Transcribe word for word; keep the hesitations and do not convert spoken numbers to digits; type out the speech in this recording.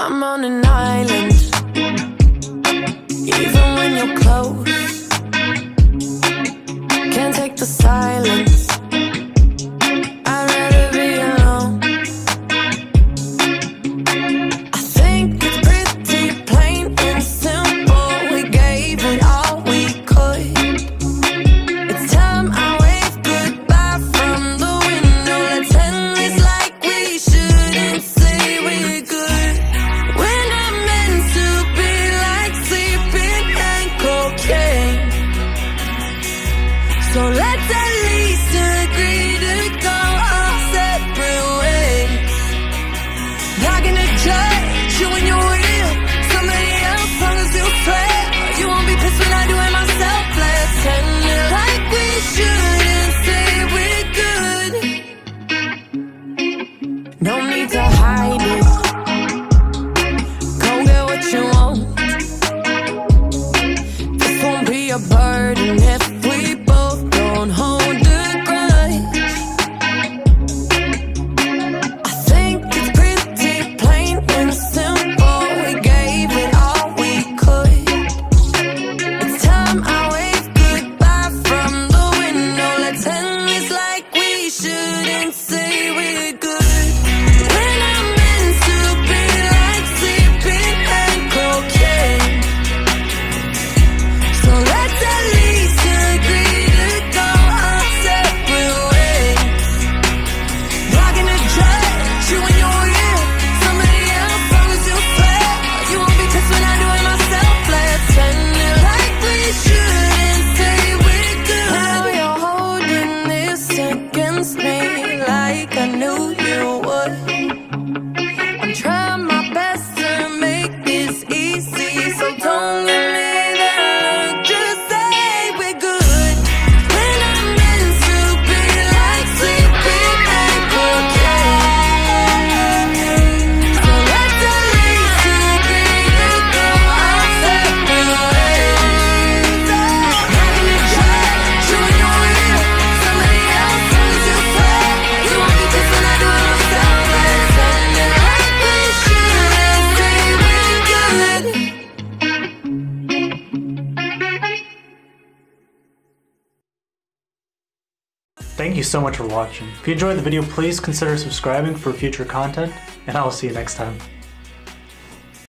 I'm on an island, even when you're close. Can't take the silence, I'd rather be alone. I think it's pretty plain and simple, we gave it all we could. It's time I wave goodbye from the window. Let's end this like we shouldn't say we're good. So let's at least agree to go our separate ways. Not gonna judge you when you're real. Somebody else, as long as you swear, you won't be pissed when I do it myself. Let's end it like we should and say we're good. No need to hide it. Go get what you want. This won't be a burden if we both don't hold a grudge. I think it's pretty plain and simple, we gave it all we could. It's time I wave goodbye from the window. Let's end this like we shouldn't say we're good. We're not meant to be like sleeping and cocaine. So let's at least agree . Thank you so much for watching. If you enjoyed the video, please consider subscribing for future content, and I will see you next time.